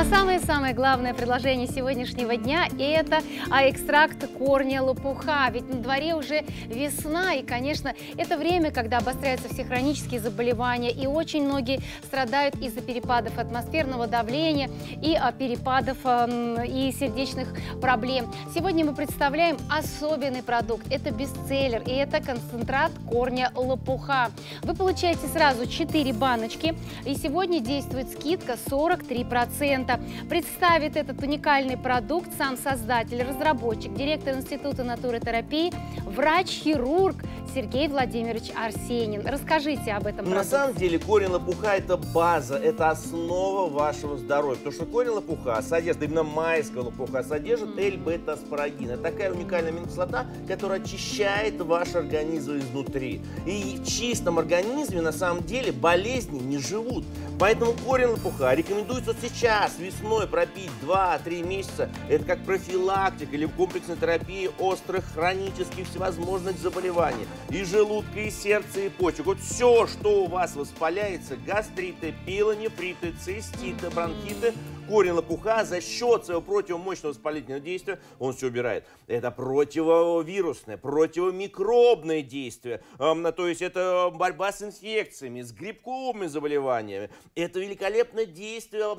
Ну а самое-самое главное предложение сегодняшнего дня – это экстракт корня лопуха. Ведь на дворе уже весна, и, конечно, это время, когда обостряются все хронические заболевания, и очень многие страдают из-за перепадов атмосферного давления и перепадов и сердечных проблем. Сегодня мы представляем особенный продукт. Это бестселлер, и это концентрат корня лопуха. Вы получаете сразу 4 баночки, и сегодня действует скидка 43%. Представит этот уникальный продукт сам создатель, разработчик, директор Института натуротерапии, врач-хирург Сергей Владимирович Арсенин. Расскажите об этом продукте. На самом деле корень лопуха – это база, это основа вашего здоровья. Потому что корень лопуха содержит, именно майского лопуха, содержит L-бета-спарагин. Это такая уникальная аминокислота, которая очищает ваш организм изнутри. И в чистом организме на самом деле болезни не живут. Поэтому корень лопуха рекомендуется вот сейчас, весной, пропить 2-3 месяца. Это как профилактика или комплексная терапия острых, хронических, всевозможных заболеваний. И желудка, и сердца, и почек. Вот все, что у вас воспаляется, гастриты, пилонефриты, циститы, бронхиты, корень лопуха за счет своего противомощного воспалительного действия он все убирает. Это противовирусное, противомикробное действие. То есть это борьба с инфекциями, с грибковыми заболеваниями. Это великолепное действие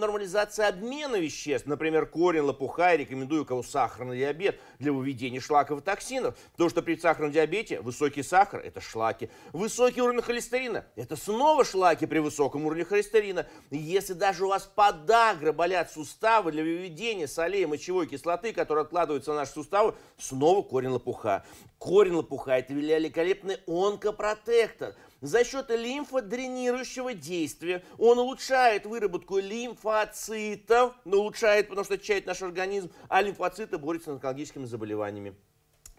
нормализации обмена веществ. Например, корень лопуха я рекомендую, у кого сахарный диабет, для выведения шлаков и токсинов. Потому что при сахарном диабете высокий сахар – это шлаки. Высокий уровень холестерина – это снова шлаки при высоком уровне холестерина. Если даже у вас подагра, болят суставы, для выведения солей мочевой кислоты, которые откладываются на наши суставы, снова корень лопуха. Корень лопуха – это великолепный онкопротектор. За счет лимфодренирующего действия он улучшает выработку лимфоцитов, улучшает, потому что очищает наш организм, а лимфоциты борются с онкологическими заболеваниями.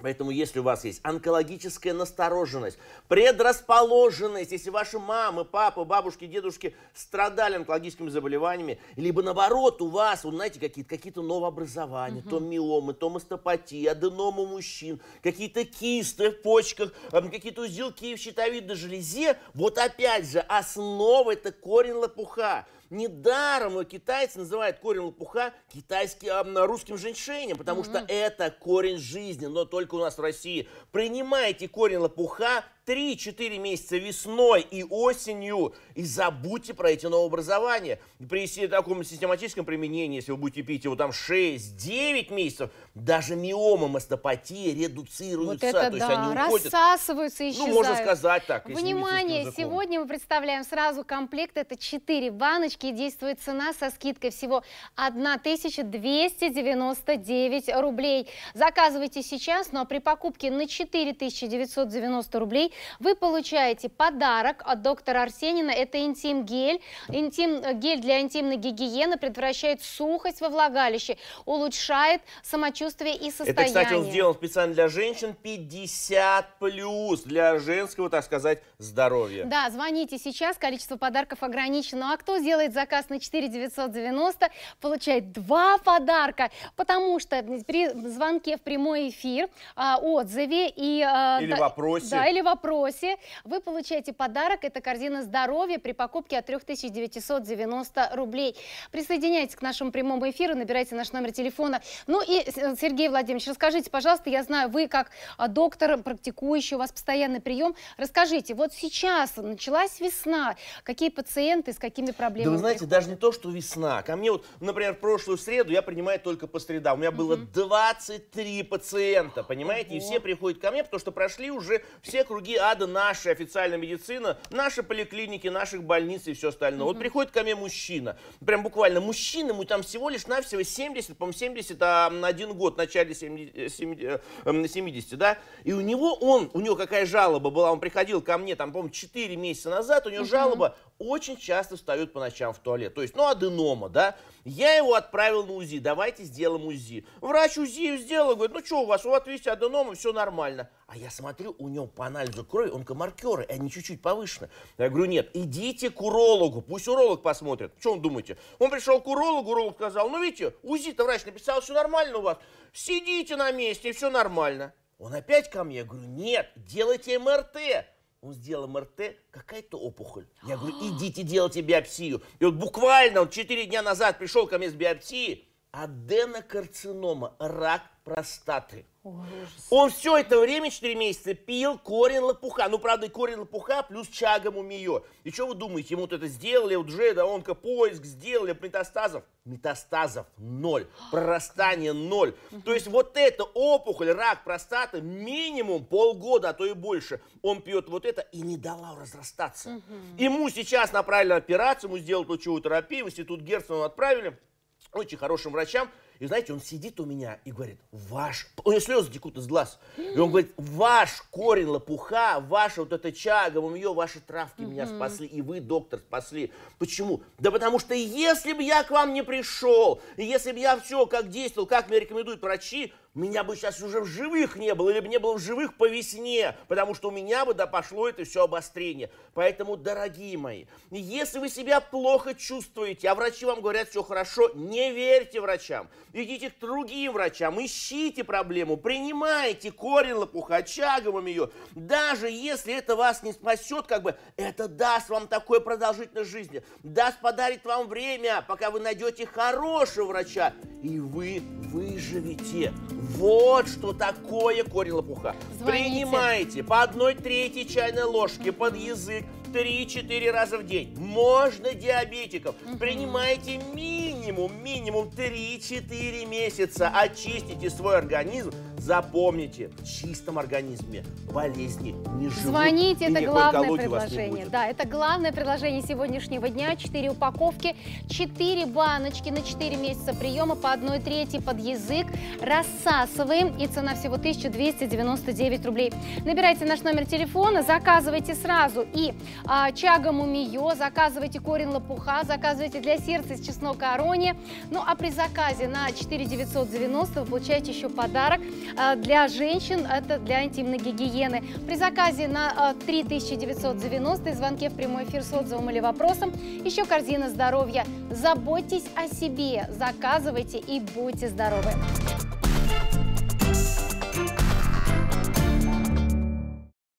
Поэтому, если у вас есть онкологическая настороженность, предрасположенность, если ваши мамы, папы, бабушки, дедушки страдали онкологическими заболеваниями, либо наоборот у вас, вы знаете, какие-то новообразования, то миомы, то мастопатии, аденомы мужчин, какие-то кисты в почках, какие-то узелки в щитовидной железе, вот опять же, основа – это корень лопуха. Недаром китайцы называют корень лопуха русским женьшенем, потому что это корень жизни, но только у нас в России. Принимайте корень лопуха 3-4 месяца весной и осенью, и забудьте про эти новообразования. При таком систематическом применении, если вы будете пить его там 6-9 месяцев, даже миома, мастопатия редуцируются, вот это то есть они уходят, рассасываются, исчезают. Ну, можно сказать так. Внимание, сегодня мы представляем сразу комплект, это 4 баночки. Действует цена со скидкой всего 1299 рублей. Заказывайте сейчас, но при покупке на 4990 рублей вы получаете подарок от доктора Арсенина. Это интим-гель. Интим-гель для интимной гигиены предотвращает сухость во влагалище, улучшает самочувствие и состояние. Это, кстати, он сделан специально для женщин 50+, для женского, так сказать, здоровья. Да, звоните сейчас, количество подарков ограничено. А кто сделает заказ на 4990, получает 2 подарка, потому что при звонке в прямой эфир, отзыве или вопросе вы получаете подарок. Это корзина здоровья при покупке от 3990 рублей. Присоединяйтесь к нашему прямому эфиру, набирайте наш номер телефона. Ну и, Сергей Владимирович, расскажите, пожалуйста, я знаю, вы как доктор, практикующий, у вас постоянный прием. Расскажите, вот сейчас началась весна, какие пациенты, с какими проблемами? Да вы знаете, даже не то, что весна. Ко мне вот, например, в прошлую среду я принимаю только по средам. У меня было 23 пациента, понимаете? И все приходят ко мне, потому что прошли уже все круги ада нашей официальной медицины, наши поликлиники, наших больниц и все остальное. Вот приходит ко мне мужчина, прям буквально мужчина, ему там всего лишь навсего 70, по-моему, 71 год, в начале 70, да? И у него какая жалоба была, он приходил ко мне, там, по-моему, 4 месяца назад, у него жалоба, очень часто встает по ночам в туалет. То есть, ну, аденома, да? Я его отправил на УЗИ, давайте сделаем УЗИ. Врач УЗИ сделал, говорит, ну, что у вас видите, аденома, все нормально. А я смотрю, у него по анализу крови онкомаркеры, они чуть-чуть повышены. Я говорю, нет, идите к урологу, пусть уролог посмотрит. Что вы думаете? Он пришел к урологу, уролог сказал, ну, видите, УЗИ-то врач написал, все нормально у вас. Сидите на месте, все нормально. Он опять ко мне, я говорю, нет, делайте МРТ. Он сделал МРТ, какая-то опухоль. Я говорю, идите делайте биопсию. И вот буквально он 4 дня назад пришел ко мне с биопсии. Аденокарцинома, рак простаты. Ой, он все это время, 4 месяца, пил корень лопуха. Ну, правда, корень лопуха плюс чагом у нее. И что вы думаете, ему вот это сделали, уже да, онкопоиск сделали, метастазов? Метастазов ноль, прорастание ноль. То есть вот эта опухоль, рак простаты, минимум полгода, а то и больше. Он пьет вот это и не дала разрастаться. Ему сейчас направили на операцию, ему сделали лучевую терапию, в институт Герцена отправили. Очень хорошим врачам. И знаете, он сидит у меня и говорит, ваш... У него слезы текут из глаз. И он говорит, ваш корень лопуха, ваша вот эта чага, у нее ваши травки меня спасли, и вы, доктор, спасли. Почему? Да потому что если бы я к вам не пришел, если бы я все как действовал, как мне рекомендуют врачи, меня бы сейчас уже в живых не было, или бы не было в живых по весне, потому что у меня бы да пошло это все обострение. Поэтому, дорогие мои, если вы себя плохо чувствуете, а врачи вам говорят, все хорошо, не верьте врачам. Идите к другим врачам, ищите проблему, принимайте корень лопуха, чаговым ее. Даже если это вас не спасет, как бы, это даст вам такой продолжительность жизни, даст, подарит вам время, пока вы найдете хорошего врача, и вы выживете. Вот что такое корень лопуха. Звоните. Принимайте по 1/3 чайной ложки под язык 3-4 раза в день. Можно диабетиков. Принимайте минимум 3-4 месяца. Очистите свой организм. Запомните, в чистом организме болезни не живут. Звоните, это главное предложение. Да, это главное предложение сегодняшнего дня. 4 упаковки, 4 баночки на 4 месяца приема по 1/3 под язык. Рассасываем, и цена всего 1299 рублей. Набирайте наш номер телефона, заказывайте сразу и чага мумиё, заказывайте корень лопуха, заказывайте для сердца из чеснока арония. Ну, а при заказе на 4990 вы получаете еще подарок. Для женщин это для интимной гигиены. При заказе на 3990 и звонке в прямой эфир с отзывом или вопросом еще корзина здоровья. Заботьтесь о себе, заказывайте и будьте здоровы.